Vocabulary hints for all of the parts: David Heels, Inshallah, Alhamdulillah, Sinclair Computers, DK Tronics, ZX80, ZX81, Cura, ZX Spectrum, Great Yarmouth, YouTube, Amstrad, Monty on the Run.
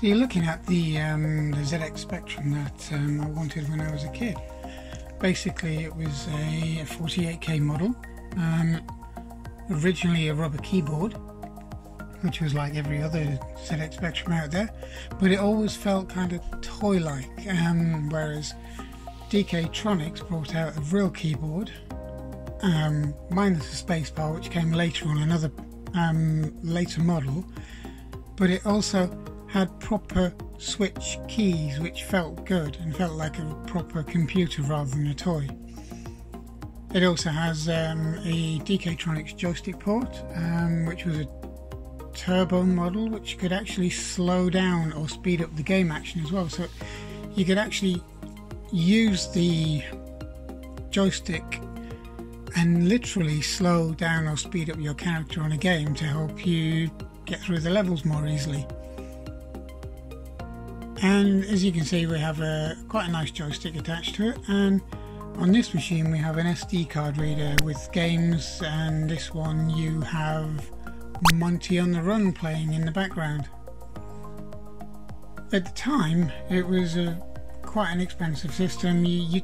So you're looking at the ZX Spectrum that I wanted when I was a kid. Basically it was a 48K model, originally a rubber keyboard, which was like every other ZX Spectrum out there, but it always felt kind of toy-like, whereas DK Tronics brought out a real keyboard, minus a spacebar, which came later on another later model, but it also had proper switch keys which felt good and felt like a proper computer rather than a toy. It also has a DK Tronics joystick port, which was a turbo model, which could actually slow down or speed up the game action as well, so you could actually use the joystick and literally slow down or speed up your character on a game to help you get through the levels more easily. And as you can see, we have quite a nice joystick attached to it, and on this machine we have an SD card reader with games, and this one you have Monty on the Run playing in the background. At the time it was quite an expensive system. You're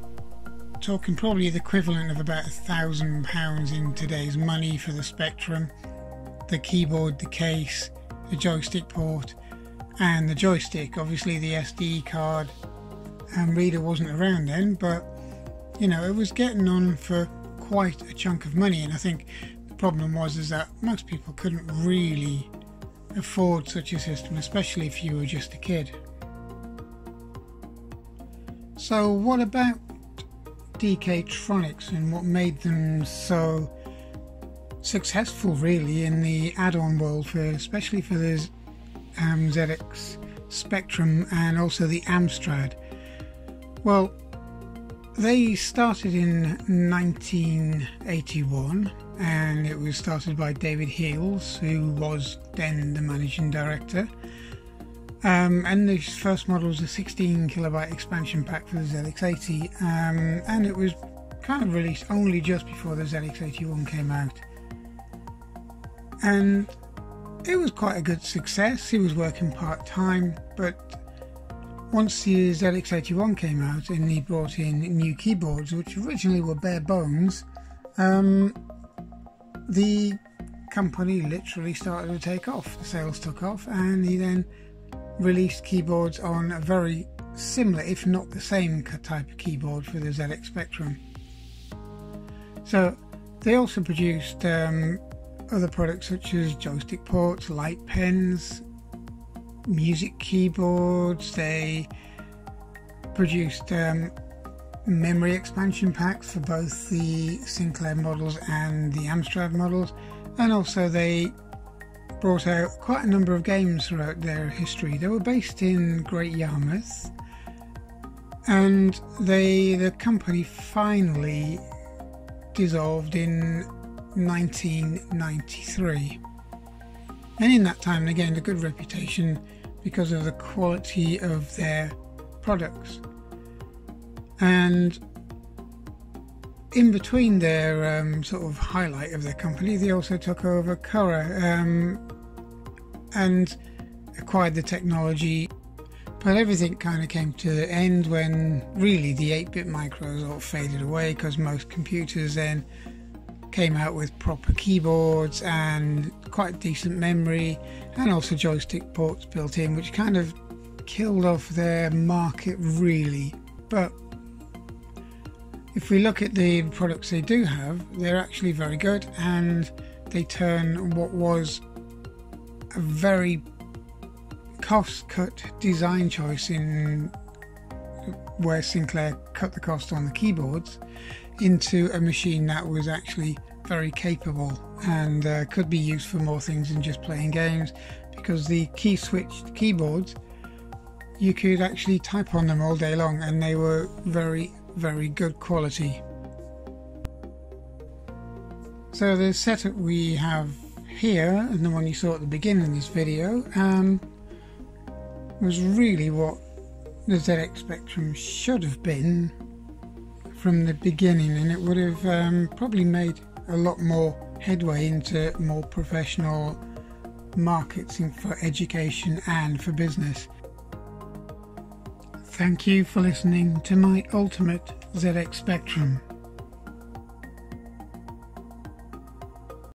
talking probably the equivalent of about £1,000 in today's money for the Spectrum, the keyboard, the case, the joystick port, and the joystick. Obviously the SD card and reader wasn't around then, but you know, it was getting on for quite a chunk of money, and I think the problem was is that most people couldn't really afford such a system, especially if you were just a kid. So what about DK Tronics and what made them so successful really in the add-on world, for especially for the ZX Spectrum and also the Amstrad? Well, they started in 1981, and it was started by David Heels, who was then the managing director, and the first model was a 16 KB expansion pack for the ZX80, and it was kind of released only just before the ZX81 came out, and it was quite a good success. He was working part-time, but once the ZX81 came out and he brought in new keyboards, which originally were bare bones, the company literally started to take off. The sales took off, and he then released keyboards on a very similar, if not the same, type of keyboard for the ZX Spectrum. So they also produced other products such as joystick ports, light pens, music keyboards. They produced memory expansion packs for both the Sinclair models and the Amstrad models, and also they brought out quite a number of games throughout their history. They were based in Great Yarmouth, and the company finally dissolved in 1993, and in that time they gained a good reputation because of the quality of their products. And in between their sort of highlight of their company, they also took over Cura and acquired the technology, but everything kind of came to an end when really the 8-bit micros all faded away, because most computers then came out with proper keyboards and quite decent memory, and also joystick ports built in, which kind of killed off their market really. But if we look at the products they do have, they're actually very good, and they turn what was a very cost-cut design choice, in where Sinclair cut the cost on the keyboards, into a machine that was actually very capable and could be used for more things than just playing games, because the key switched keyboards, you could actually type on them all day long, and they were very, very good quality. So the setup we have here, and the one you saw at the beginning of this video, was really what the ZX Spectrum should have been from the beginning, and it would have probably made a lot more headway into more professional markets, for education and for business. Thank you for listening to my ultimate ZX Spectrum.